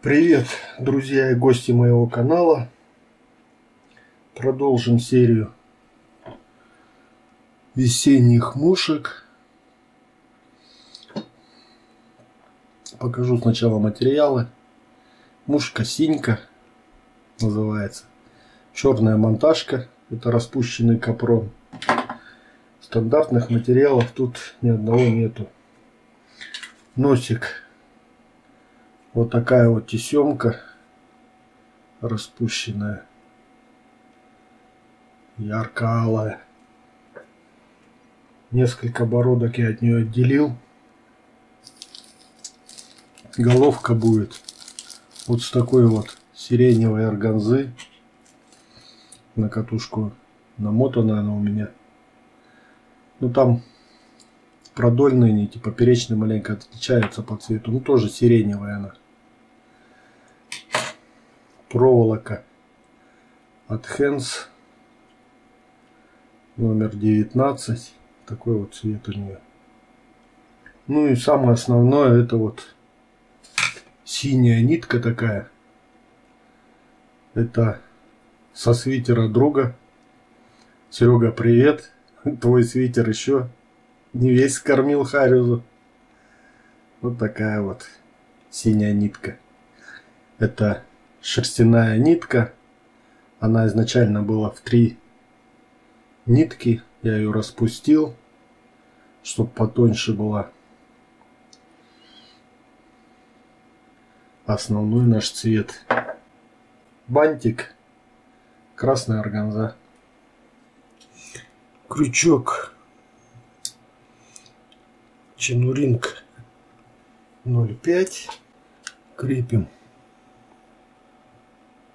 Привет, друзья и гости моего канала. Продолжим серию весенних мушек. Покажу сначала материалы. Мушка Синька называется. Черная монтажка. Это распущенный капрон. Стандартных материалов тут ни одного нету. Носик. Вот такая вот тесемка распущенная, ярко-алая. Несколько бородок я от нее отделил. Головка будет вот с такой вот сиреневой органзы. На катушку намотана она у меня. Ну там продольные нити, поперечные маленько отличаются по цвету. Ну тоже сиреневая она. Проволока от Хенс номер 19, такой вот цвет у нее. Ну и самое основное, это вот синяя нитка такая, это со свитера друга. Серега, привет, твой свитер еще не весь скормил Харюзу. Вот такая вот синяя нитка, это шерстяная нитка. Она изначально была в 3 нитки. Я ее распустил, чтобы потоньше была. Основной наш цвет. Бантик. Красная органза. Крючок. Ченуринг 0,5. Крепим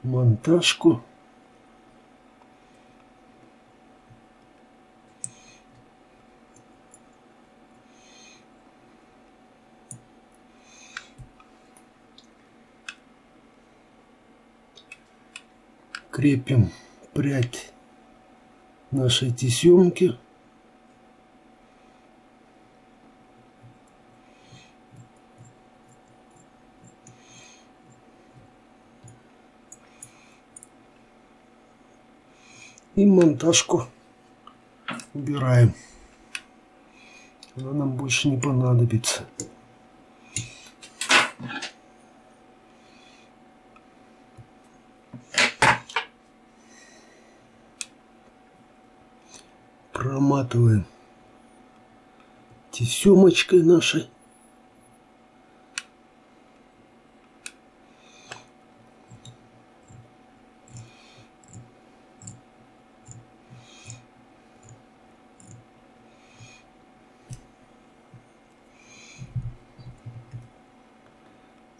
монтажку. Крепим прядь нашей тесемки. И монтажку убираем. Она нам больше не понадобится. Проматываем тесемочкой нашей.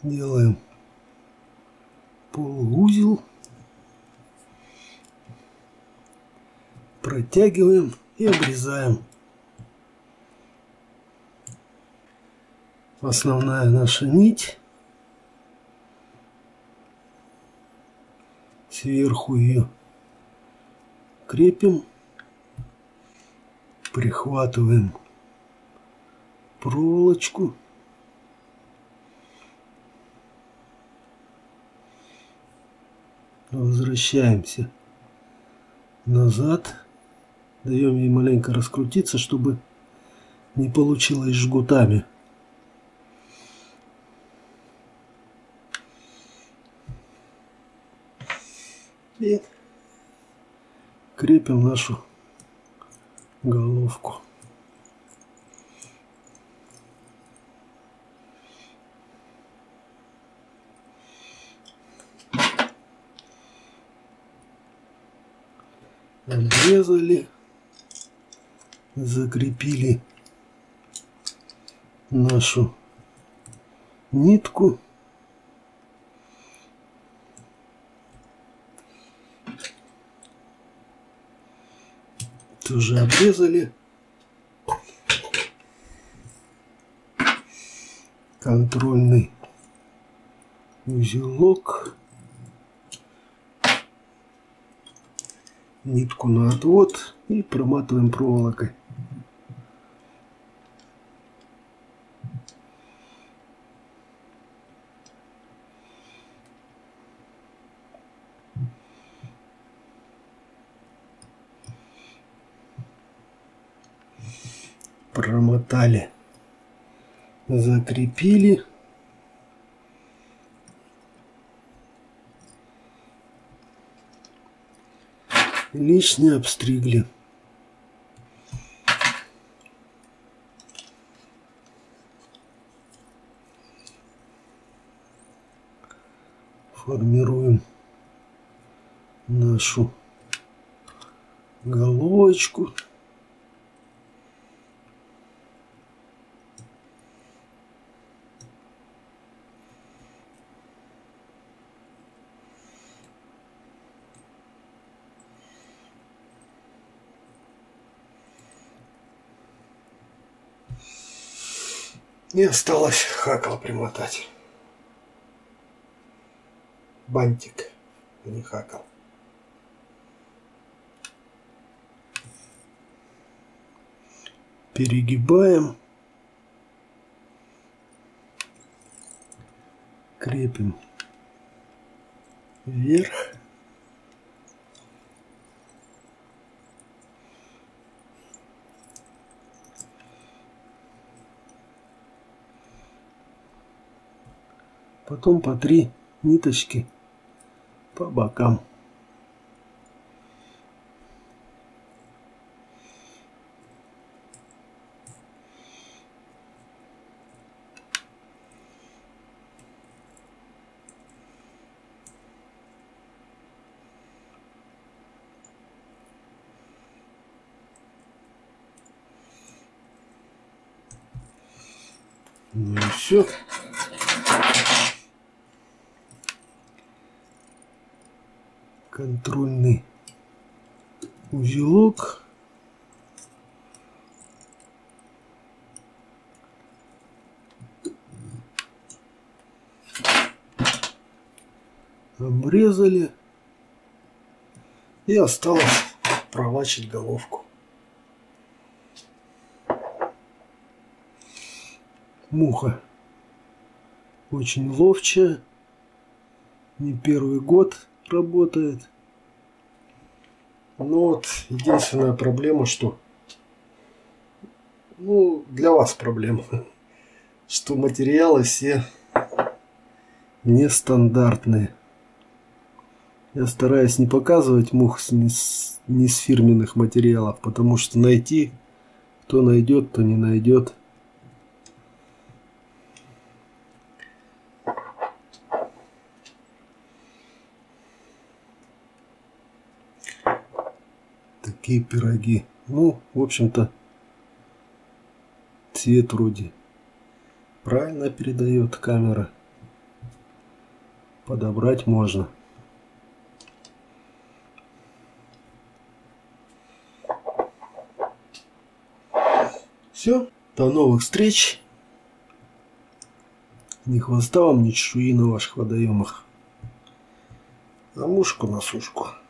Делаем полуузел, протягиваем и обрезаем. Основная наша нить, сверху ее крепим, прихватываем проволочку. Возвращаемся назад, даем ей маленько раскрутиться, чтобы не получилось жгутами. И крепим нашу головку. Обрезали, закрепили нашу нитку. Тоже обрезали. Контрольный узелок. Нитку на отвод и проматываем проволокой. промотали, закрепили. Лишнее обстригли. Формируем нашу головочку. И осталось хакал примотать. Бантик, а не хакал. Перегибаем. Крепим вверх. Потом по 3 ниточки по бокам. Ну и все. Контрольный узелок. Обрезали. И осталось пролачить головку. Муха очень ловчая. Не первый год работает. Ну вот, единственная проблема, что, ну, для вас проблема, что материалы все нестандартные. Я стараюсь не показывать мух не с фирменных материалов, потому что найти, кто найдет, кто не найдет. Такие пироги. Ну, в общем-то, цвет вроде правильно передает камера. Подобрать можно. Все. До новых встреч. Ни хвоста вам, ни чешуи на ваших водоемах. А мушку на сушку.